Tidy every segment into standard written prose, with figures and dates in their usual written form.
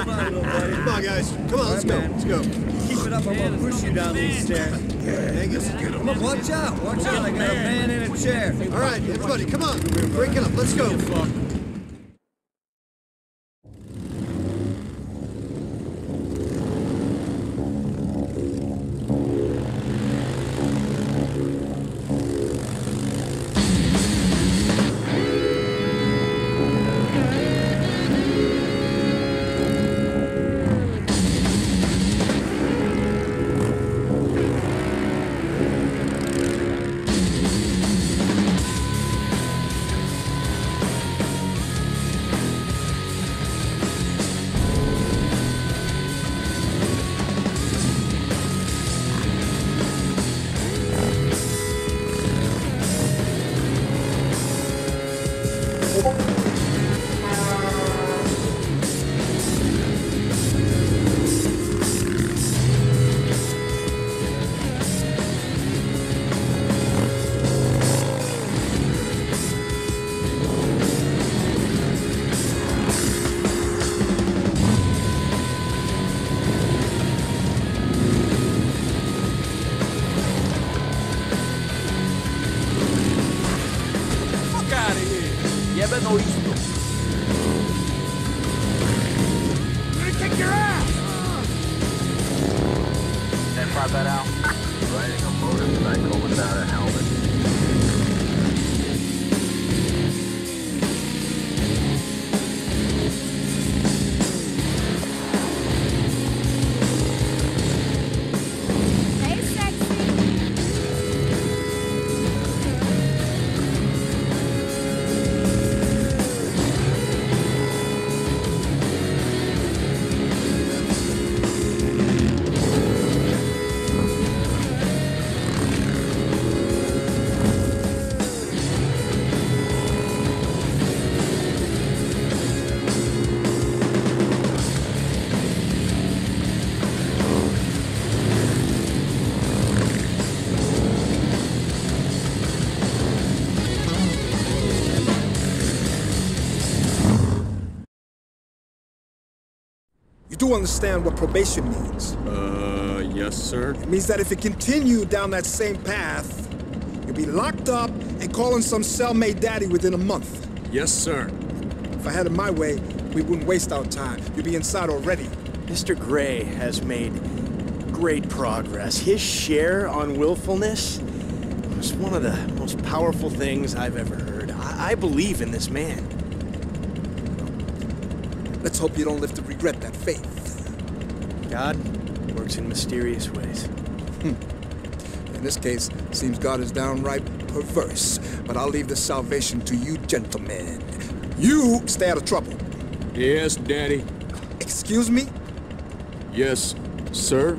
Come on, guys. Come on, let's go. Let's go. Keep it up, I'm gonna push you down these stairs. Angus, watch out. Watch out. I got a man in a chair. All right, everybody, come on. Break it up. Let's go. You understand what probation means? Yes, sir. It means that if you continue down that same path, you'll be locked up and calling some cellmate daddy within a month. Yes, sir. If I had it my way, we wouldn't waste our time. You'd be inside already. Mr. Grey has made great progress. His share on willfulness was one of the most powerful things I've ever heard. I believe in this man. Let's hope you don't live to regret that faith. God works in mysterious ways. In this case, it seems God is downright perverse. But I'll leave the salvation to you gentlemen. You stay out of trouble. Yes, Daddy. Excuse me? Yes, sir.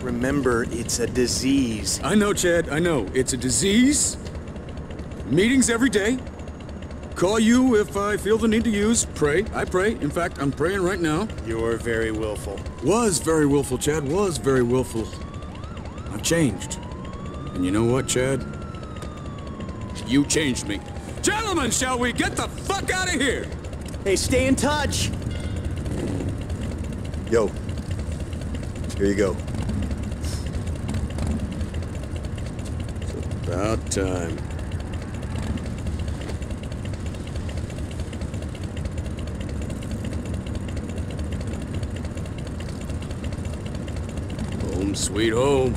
Remember, it's a disease. I know, Chad. I know. It's a disease. Meetings every day. Call you if I feel the need to use. Pray. I pray. In fact, I'm praying right now. You're very willful. Was very willful, Chad. Was very willful. I've changed. And you know what, Chad? You changed me. Gentlemen, shall we get the fuck out of here? Hey, stay in touch. Yo. Here you go. It's about time. Sweet home.